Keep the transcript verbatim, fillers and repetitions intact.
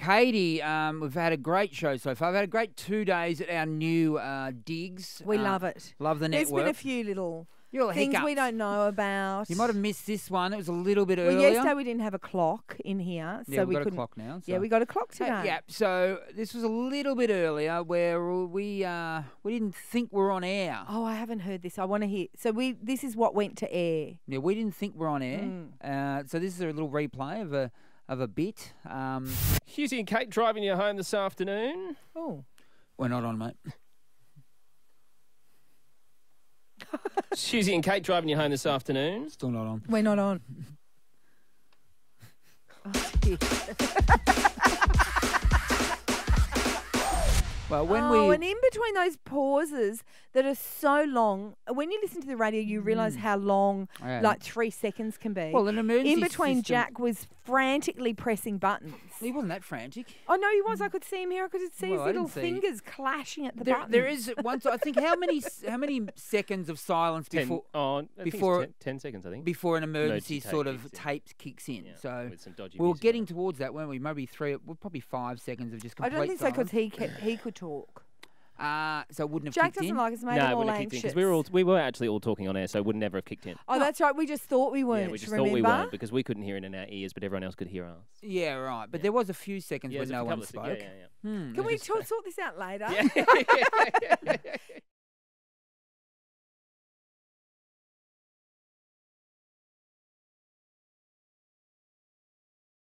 Katie, um, we've had a great show so far. We've had a great two days at our new uh, digs. We uh, love it. Love the network. There's been a few little... You'll things hiccups. We don't know about. You might have missed this one. It was a little bit well, earlier. Well, yesterday we didn't have a clock in here. So yeah, we've we got couldn't... a clock now. So. Yeah, we got a clock today. Uh, yeah, so this was a little bit earlier where we uh, we didn't think we're on air. Oh, I haven't heard this. I want to hear. So we this is what went to air. Yeah, we didn't think we're on air. Mm. Uh, so this is a little replay of a, of a bit. Um, Hughesy and Kate driving you home this afternoon. Oh. We're not on, mate. Hughesy and Kate driving you home this afternoon. Still not on. We're not on. Well, when oh, we and in between those pauses that are so long, when you listen to the radio, you realise mm. how long, yeah. like three seconds can be. Well, an emergency in between, system. Jack was frantically pressing buttons. He wasn't that frantic. Oh no, he was. I could see him here. I could see well, his little fingers see. clashing at the there, buttons. There is once I think how many how many seconds of silence ten, before oh, before ten, ten seconds I think before an emergency no, tape sort of tape kicks in. Yeah, so with some dodgy we were getting towards that, weren't we? Maybe three, well, probably five seconds of just complete. I don't think silence. so because he kept, he could. Talk. Uh, so it wouldn't have Jack kicked in? Jack doesn't like us, made no, him all anxious. We were, all, we were actually all talking on air, so it would never have kicked in. Oh, that's right. We just thought we weren't, Yeah, we just remember? thought we weren't because we couldn't hear it in our ears, but everyone else could hear us. Yeah, right. But yeah. there was a few seconds yeah, where no one spoke. Of, yeah, yeah, yeah. Hmm. Can we sort this out later? Yeah.